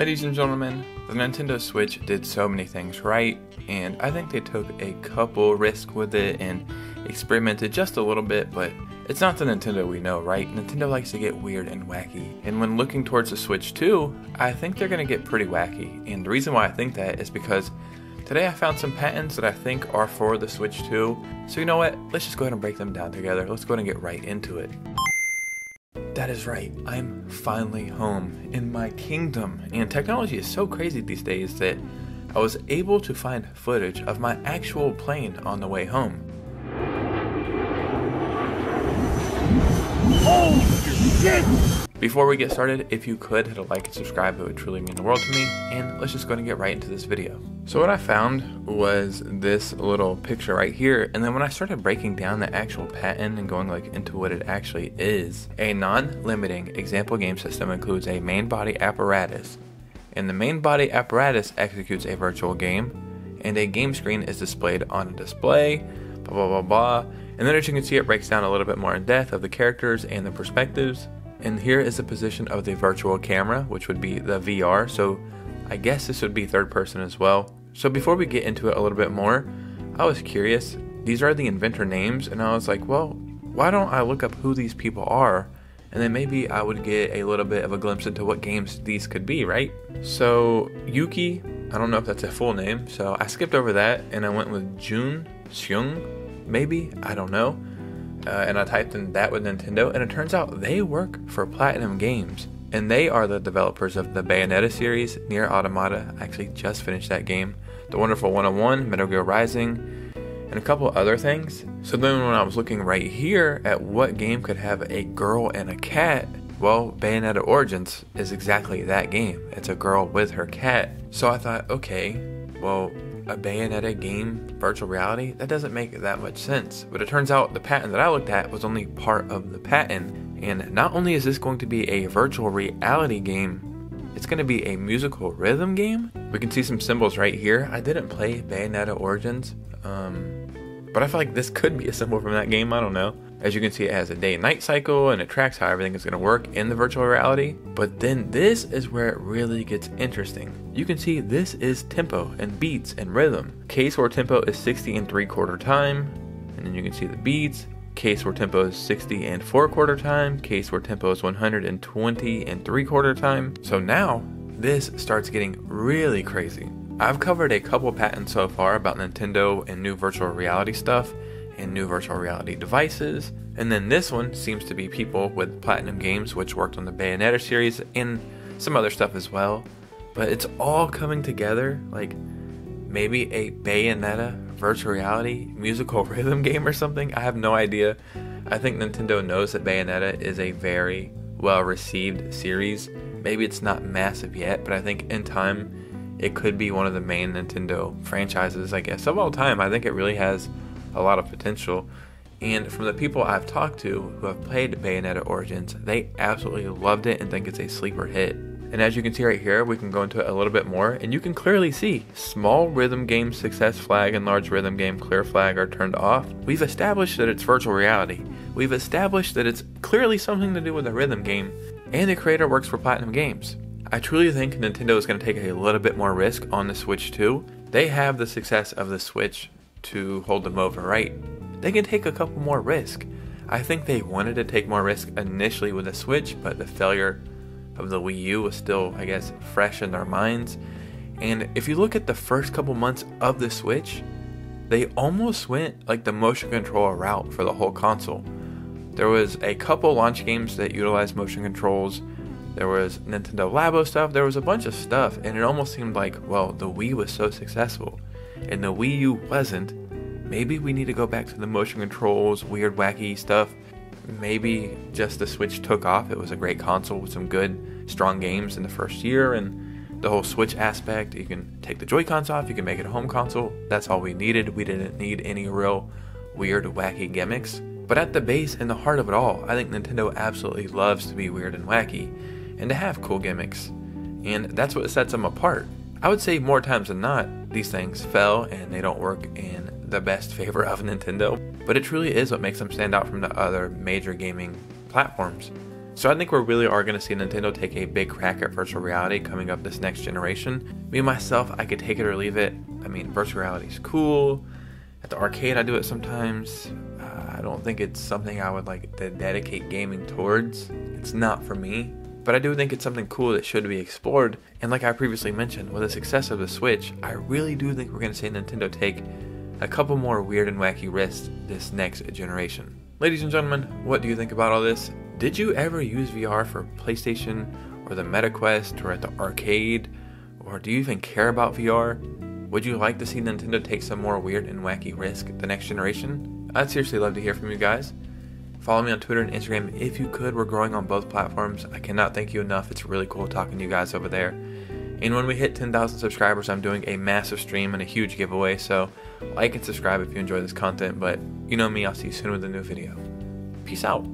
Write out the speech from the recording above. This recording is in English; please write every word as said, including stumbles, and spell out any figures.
Ladies and gentlemen, the Nintendo Switch did so many things right, and I think they took a couple risks with it and experimented just a little bit, but it's not the Nintendo we know, right? Nintendo likes to get weird and wacky, and when looking towards the Switch two, I think they're going to get pretty wacky, and the reason why I think that is because today I found some patents that I think are for the Switch two, so you know what, let's just go ahead and break them down together. Let's go ahead and get right into it. That is right, I'm finally home in my kingdom, and technology is so crazy these days that I was able to find footage of my actual plane on the way home. Holy shit! Before we get started, if you could hit a like and subscribe, it would truly mean the world to me, and let's just go ahead and get right into this video. So what I found was this little picture right here, and then when I started breaking down the actual patent and going like into what it actually is, a non-limiting example game system includes a main body apparatus, and the main body apparatus executes a virtual game, and a game screen is displayed on a display, blah blah blah blah. And then as you can see, it breaks down a little bit more in depth of the characters and the perspectives. And here is the position of the virtual camera, which would be the V R. So I guess this would be third person as well. So before we get into it a little bit more, I was curious. These are the inventor names, and I was like, well, why don't I look up who these people are? And then maybe I would get a little bit of a glimpse into what games these could be, right? So Yuki, I don't know if that's a full name, so I skipped over that and I went with Jun Seung. Maybe, I don't know, uh, and I typed in that with Nintendo, and it turns out they work for Platinum Games, and they are the developers of the Bayonetta series, Nier Automata, I actually just finished that game, The Wonderful one oh one, Metal Gear Rising, and a couple other things. So then when I was looking right here at what game could have a girl and a cat, well, Bayonetta Origins is exactly that game. It's a girl with her cat. So I thought, okay, well, a Bayonetta game, virtual reality, that doesn't make that much sense. But it turns out the patent that I looked at was only part of the patent. And not only is this going to be a virtual reality game, it's going to be a musical rhythm game. We can see some symbols right here. I didn't play Bayonetta Origins, um, but I feel like this could be a symbol from that game, I don't know. As you can see, it has a day and night cycle, and it tracks how everything is going to work in the virtual reality. But then this is where it really gets interesting. You can see this is tempo and beats and rhythm. Case where tempo is sixty and three quarter time, and then you can see the beats. Case where tempo is sixty and four quarter time. Case where tempo is one hundred twenty and three quarter time. So now this starts getting really crazy. I've covered a couple patents so far about Nintendo and new virtual reality stuff, and new virtual reality devices, and then this one seems to be people with Platinum Games, which worked on the Bayonetta series and some other stuff as well. But it's all coming together, like maybe a Bayonetta virtual reality musical rhythm game or something. I have no idea. I think Nintendo knows that Bayonetta is a very well received series. Maybe it's not massive yet, but I think in time it could be one of the main Nintendo franchises, I guess, of all time. I think it really has a lot of potential, and from the people I've talked to who have played Bayonetta Origins, they absolutely loved it and think it's a sleeper hit. And as you can see right here, we can go into it a little bit more, and you can clearly see small rhythm game success flag and large rhythm game clear flag are turned off. We've established that it's virtual reality, we've established that it's clearly something to do with a rhythm game, and the creator works for Platinum Games. I truly think Nintendo is going to take a little bit more risk on the Switch two. They have the success of the Switch to hold them over, right? They can take a couple more risk. I think they wanted to take more risk initially with the Switch, but the failure of the Wii U was still, I guess, fresh in their minds. And if you look at the first couple months of the Switch, they almost went like the motion control route for the whole console. There was a couple launch games that utilized motion controls. There was Nintendo Labo stuff. There was a bunch of stuff, and it almost seemed like, well, the Wii was so successful and the Wii U wasn't, maybe we need to go back to the motion controls, weird, wacky stuff. Maybe just the Switch took off. It was a great console with some good, strong games in the first year, and the whole Switch aspect, you can take the Joy-Cons off, you can make it a home console. That's all we needed. We didn't need any real weird, wacky gimmicks. But at the base and the heart of it all, I think Nintendo absolutely loves to be weird and wacky, and to have cool gimmicks. And that's what sets them apart. I would say more times than not, these things fail and they don't work in the best favor of Nintendo, but it truly is what makes them stand out from the other major gaming platforms. So I think we really are going to see Nintendo take a big crack at virtual reality coming up this next generation. Me myself, I could take it or leave it. I mean, virtual reality is cool. At the arcade, I do it sometimes. Uh, I don't think it's something I would like to dedicate gaming towards. It's not for me. But I do think it's something cool that should be explored, and like I previously mentioned, with the success of the Switch, I really do think we're going to see Nintendo take a couple more weird and wacky risks this next generation. Ladies and gentlemen, what do you think about all this? Did you ever use V R for PlayStation, or the MetaQuest, or at the arcade? Or do you even care about V R? Would you like to see Nintendo take some more weird and wacky risk the next generation? I'd seriously love to hear from you guys. Follow me on Twitter and Instagram if you could. We're growing on both platforms. I cannot thank you enough. It's really cool talking to you guys over there. And when we hit ten thousand subscribers, I'm doing a massive stream and a huge giveaway. So like and subscribe if you enjoy this content. But you know me, I'll see you soon with a new video. Peace out.